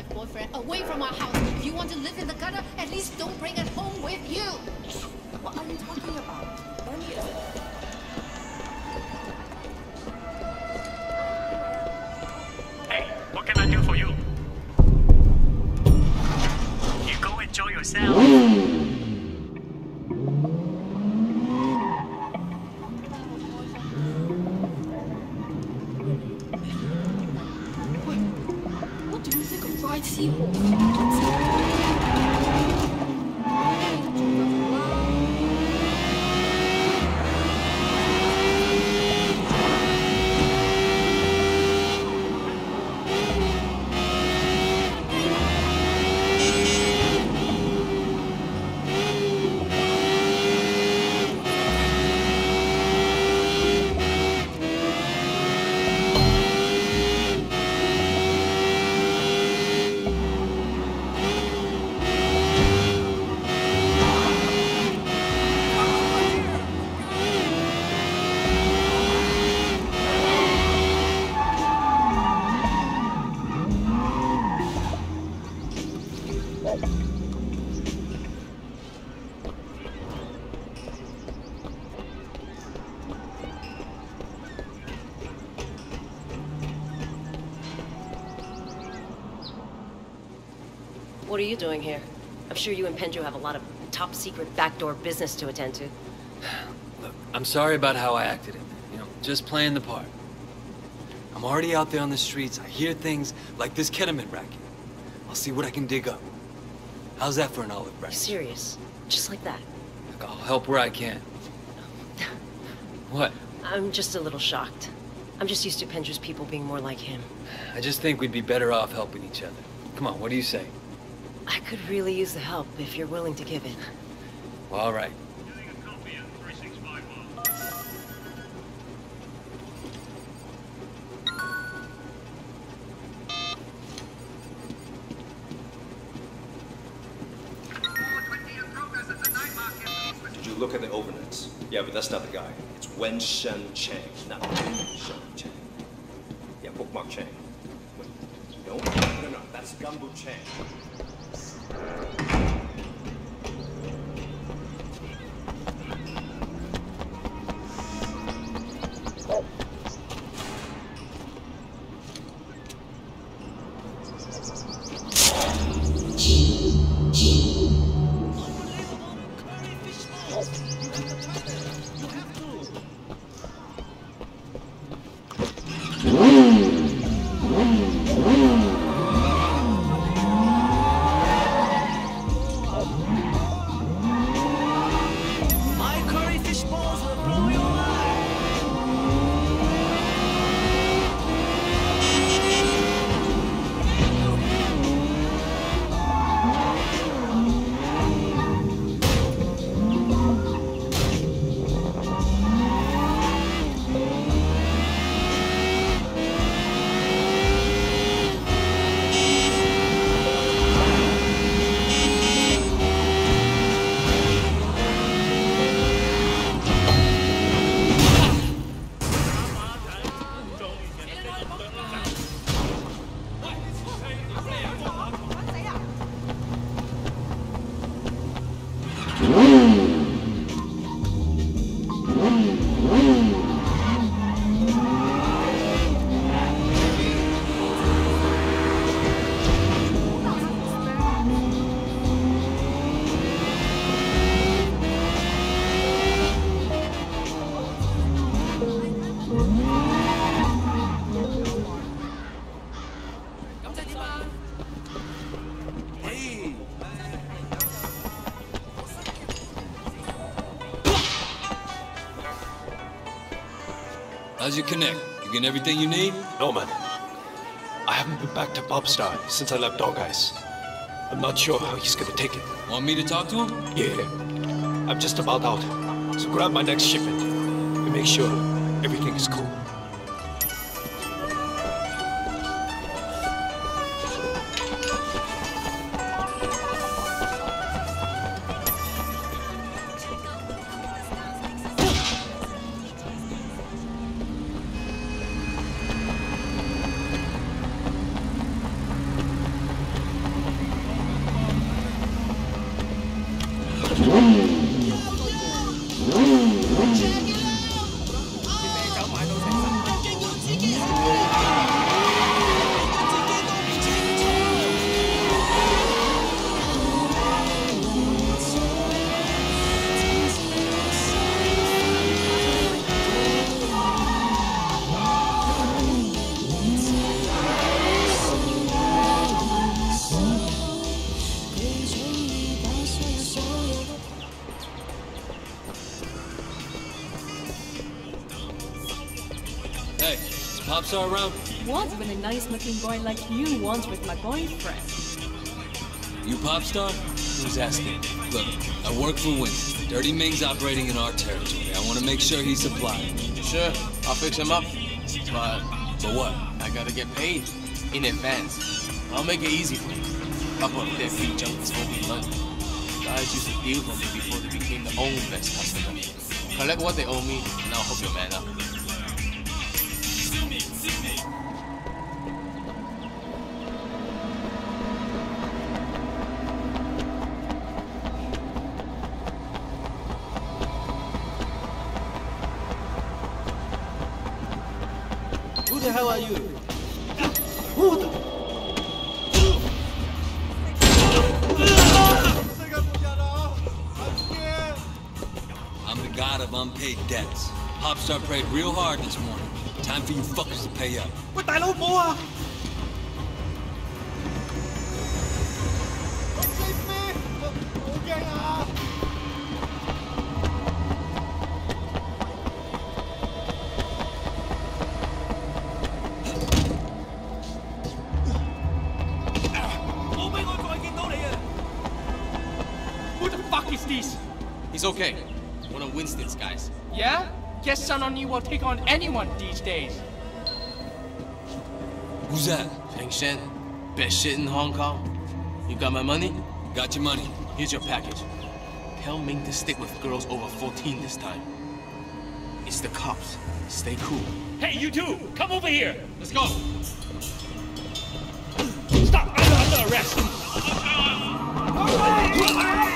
ex-wife, boyfriend, away from our house. If you want to live in the gutter, at least don't bring it home with you. What are you talking about? When is it? What are you doing here? I'm sure you and Pendrew have a lot of top-secret backdoor business to attend to. Look, I'm sorry about how I acted in there. You know, just playing the part. I'm already out there on the streets. I hear things like this ketamine racket. I'll see what I can dig up. How's that for an olive branch? Serious? Just like that? Look, I'll help where I can. What? I'm just a little shocked. I'm just used to Pendrew's people being more like him. I just think we'd be better off helping each other. Come on, what do you say? I could really use the help, if you're willing to give it. Well, all right. Did you look at the overnights? Yeah, but that's not the guy. It's Wen Shen Chang, not Wen Shen Chang. Yeah, bookmark Chang. Wait, no, that's Gambo Chang. How's your connect? You get everything you need? No, man. I haven't been back to Popstar since I left Dog Eyes. I'm not sure how he's gonna take it. Want me to talk to him? Yeah. I'm just about out. So grab my next shipment and make sure everything is cool. Hey, pops are around. What would a nice-looking boy like you want with my boyfriend? You pop star? Who's asking? Look, I work for Win. Dirty Ming's operating in our territory. I want to make sure he's supplied. Sure, I'll fix him up. But what? I gotta get paid. In advance. I'll make it easy for you. Up on their feet, junkies won't be London. Guys used to deal with me before they became their own best customer. Collect what they owe me, and I'll hook your man up. How are you? I'm the god of unpaid debts. Popstar prayed real hard this morning. Time for you fuckers to pay up. What the hell, boy? It's okay. One of Winston's guys. Yeah? Guess Sun on you will take on anyone these days. Who's that? Feng Shen. Best shit in Hong Kong. You got my money? Got your money. Here's your package. Tell Ming to stick with girls over 14 this time. It's the cops. Stay cool. Hey, you two! Come over here! Let's go! Stop! I'm under arrest! All right.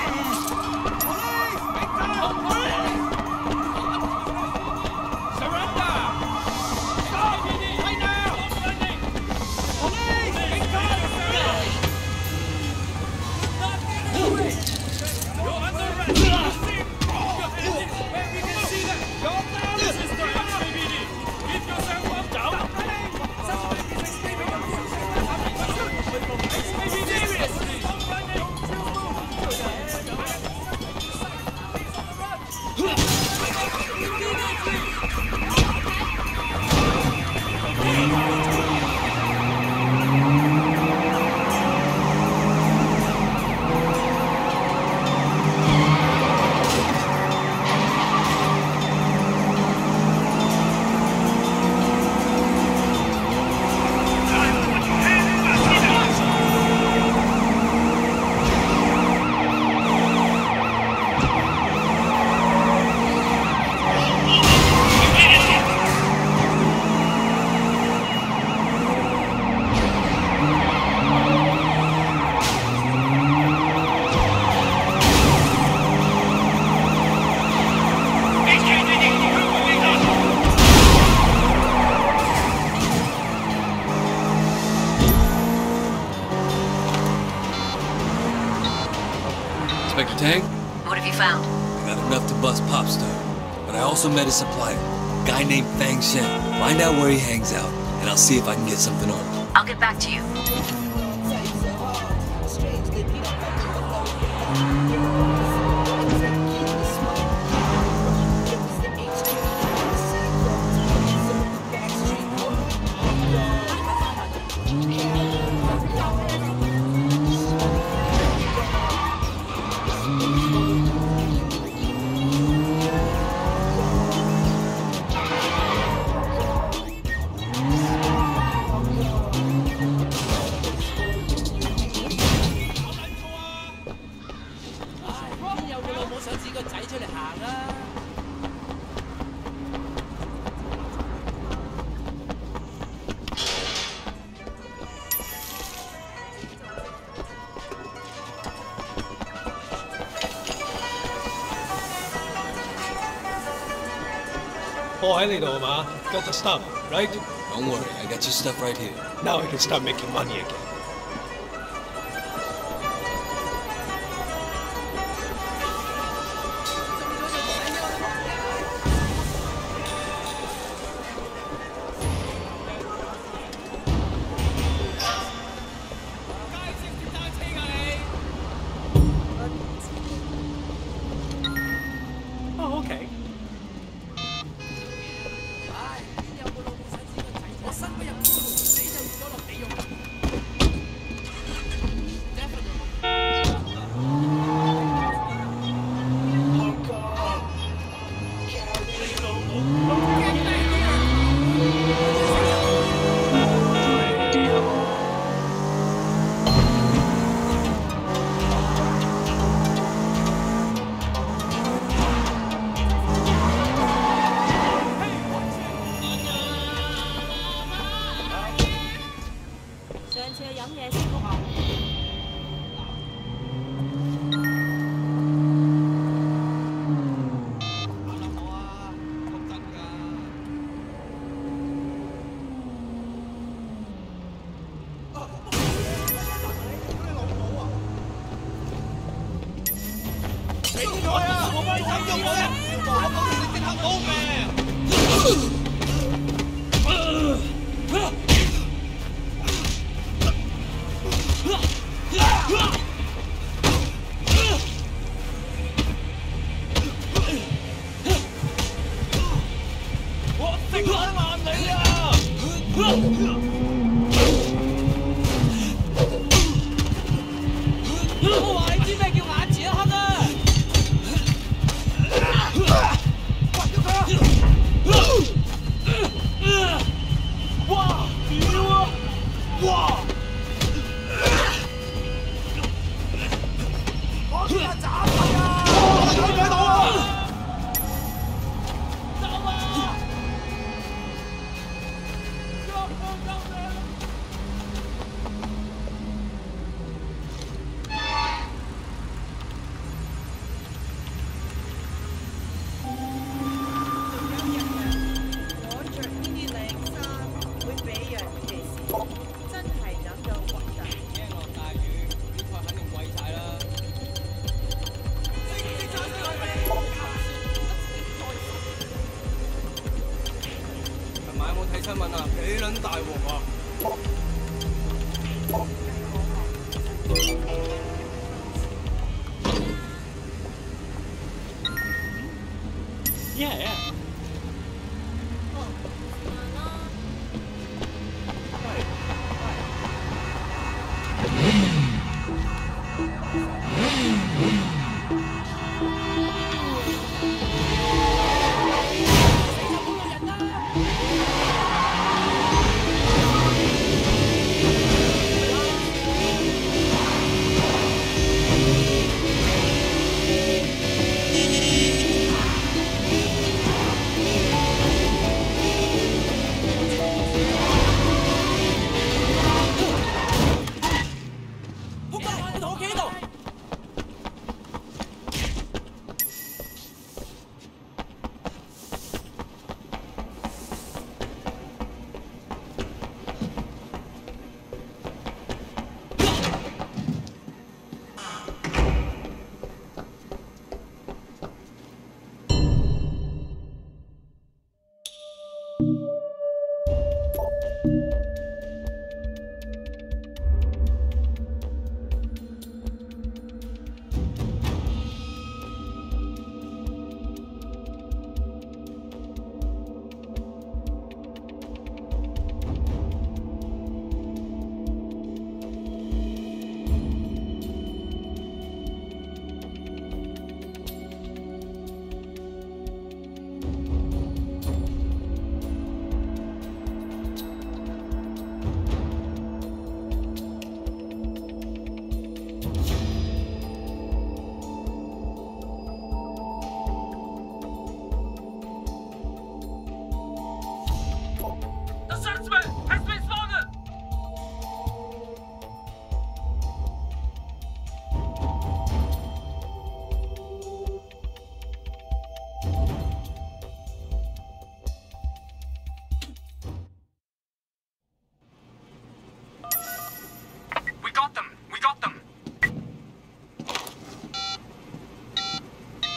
Inspector Tang? What have you found? I got enough to bust Popstar, but I also met a supplier, a guy named Fang Shen. Find out where he hangs out, and I'll see if I can get something on him. I'll get back to you. Got the stuff, right? Don't worry, I got your stuff right here. Now I can start making money again. 次去飲嘢先好講。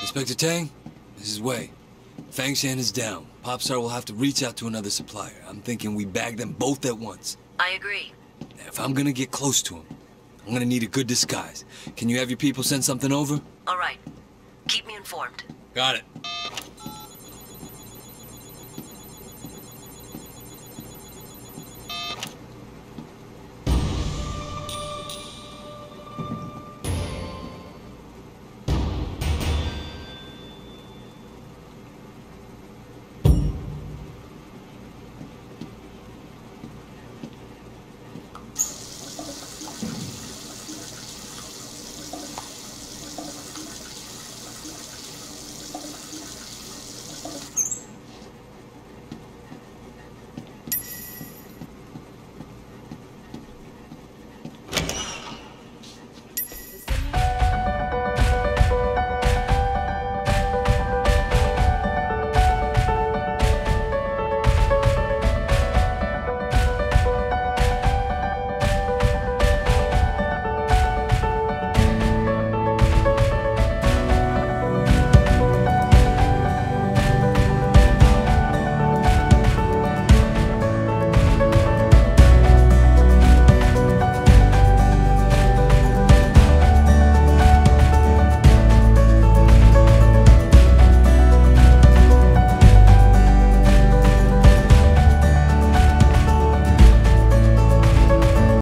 Inspector Tang, this is Wei. Fang Shen is down. Popstar will have to reach out to another supplier. I'm thinking we bag them both at once. I agree. Now, if I'm gonna get close to him, I'm gonna need a good disguise. Can you have your people send something over? All right. Keep me informed. Got it.